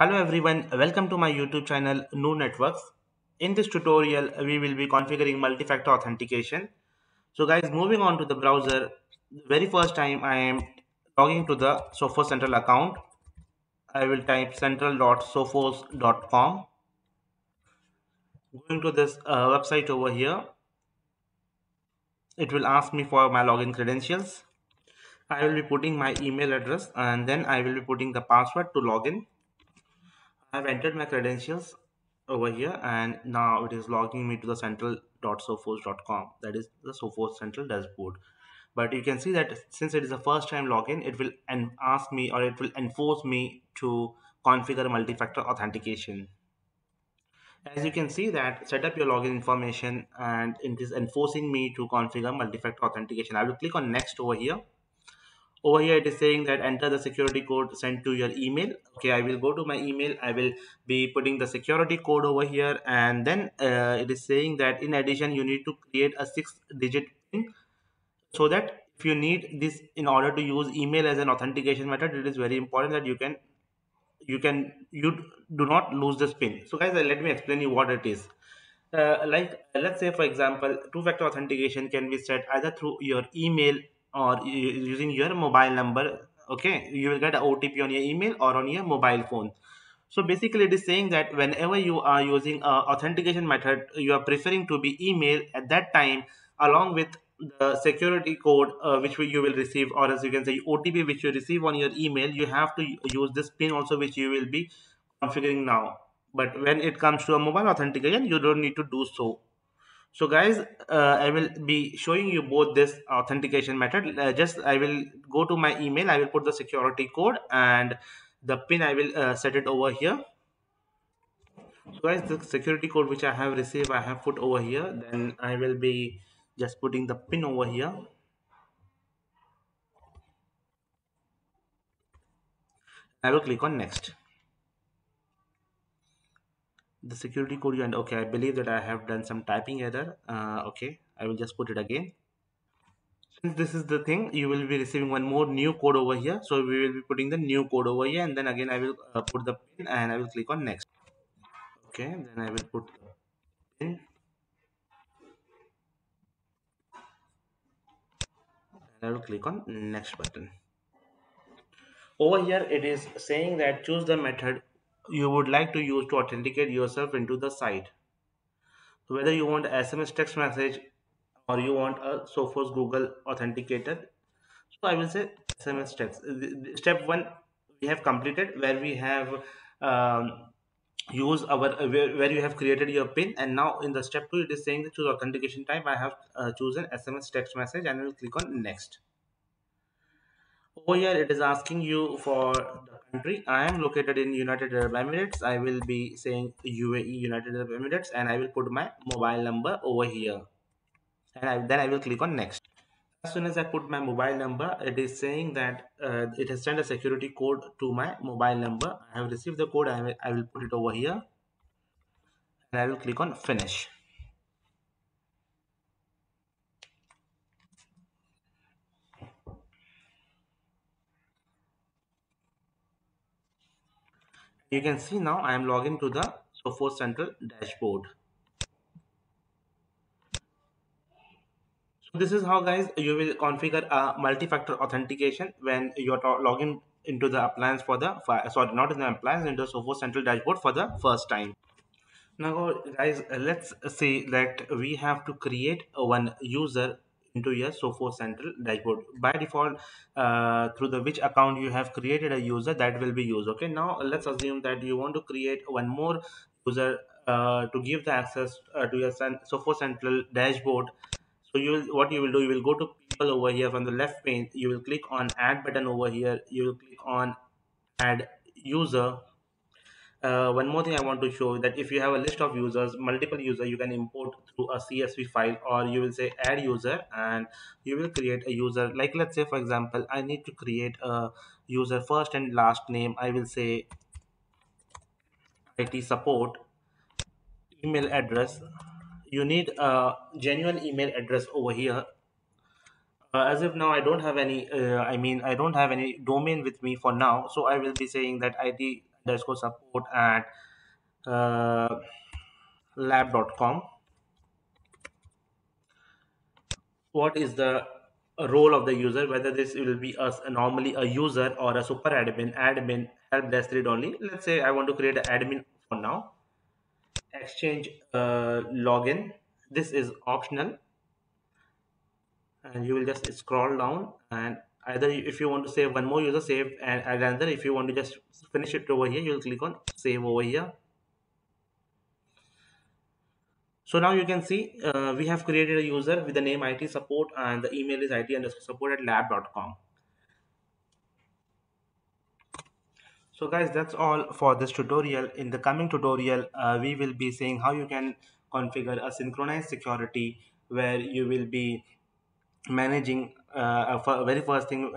Hello everyone, welcome to my YouTube channel New Networks. In this tutorial we will be configuring multi-factor authentication. So guys, moving on to the browser, very first time I am logging to the Sophos Central account. I will type central.sophos.com. Going to this website over here, it will ask me for my login credentials. I will be putting my email address and then I will be putting the password to login. I've entered my credentials over here and now it is logging me to the central.sophos.com. That is the Sophos Central dashboard. But you can see that since it is the first time login, it will ask me, or it will enforce me to configure multi-factor authentication. As you can see that set up your login information and it is enforcing me to configure multi-factor authentication. I will click on next over here. Over here it is saying that enter the security code sent to your email. Okay, I will go to my email. I will be putting the security code over here and then it is saying that in addition you need to create a 6-digit PIN, so that if you need this in order to use email as an authentication method, it is very important that you do not lose this PIN. So guys, let me explain you what it is. Like let's say for example, two-factor authentication can be set either through your email or using your mobile number. Okay, you will get an OTP on your email or on your mobile phone. So basically it is saying that whenever you are using authentication method, you are preferring to be email at that time, along with the security code which you will receive, or as you can say OTP which you receive on your email. You have to use this PIN also, which you will be configuring now. But when it comes to a mobile authentication, you don't need to do so. So guys, I will be showing you both this authentication method. I will go to my email. I will put the security code and the PIN. I will set it over here. So guys, the security code which I have received, I have put over here. Then I will be just putting the PIN over here. I will click on next. The security code you, and okay, I believe that I have done some typing error. Okay, I will just put it again. Since this is the thing, you will be receiving one more new code over here. So we will be putting the new code over here, and then again I will put the PIN and I will click on next. Okay, then I will put the PIN and I will click on next button. Over here it is saying that choose the method you would like to use to authenticate yourself into the site. So whether you want SMS text message or you want a Sophos Google Authenticator. So I will say SMS text. Step 1 we have completed, where we have used our where you have created your PIN, and now in the step 2 it is saying that choose authentication type. I have chosen SMS text message and I will click on next. Over here it is asking you for the country. I am located in United Arab Emirates. I will be saying UAE, United Arab Emirates, and I will put my mobile number over here, and then I will click on next. As soon as I put my mobile number, it is saying that it has sent a security code to my mobile number. I have received the code. I will put it over here and I will click on finish. You can see now I am logging to the Sophos Central dashboard. So this is how guys you will configure a multi-factor authentication when you are logging into the appliance for the into the Sophos Central dashboard for the first time. Now guys, let's see that we have to create one user into your Sophos Central dashboard. By default, through the which account you have created a user, that will be used. Okay, now let's assume that you want to create one more user to give the access to your Sophos Central dashboard. So you will go to people over here from the left pane. You will click on add button over here. You will click on add user. One more thing I want to show, that if you have a list of users, multiple users, you can import through a CSV file, or you will say add user and you will create a user. Like let's say for example, I need to create a user first and last name. I will say IT support, email address. You need a genuine email address over here. As of now I don't have any domain with me for now. So I will be saying that IT Let's go support at lab.com. What is the role of the user, whether this will be normally a user or a super admin, help desk read only. Let's say I want to create an admin for now. Exchange login, this is optional, and you will just scroll down, and either if you want to save one more user, save, and another if you want to just finish it over here, you'll click on save over here. So now you can see we have created a user with the name IT support, and the email is IT_support@lab.com. So guys, that's all for this tutorial. In the coming tutorial, we will be seeing how you can configure a synchronized security, where you will be managing very first thing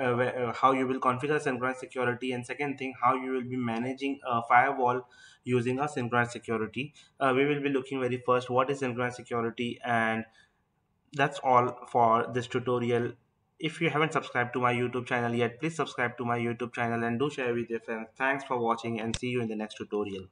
how you will configure synchronized security, and second thing how you will be managing a firewall using a synchronized security. We will be looking very first what is synchronized security, and that's all for this tutorial. If you haven't subscribed to my YouTube channel yet, please subscribe to my YouTube channel and do share with your friends. Thanks for watching, and see you in the next tutorial.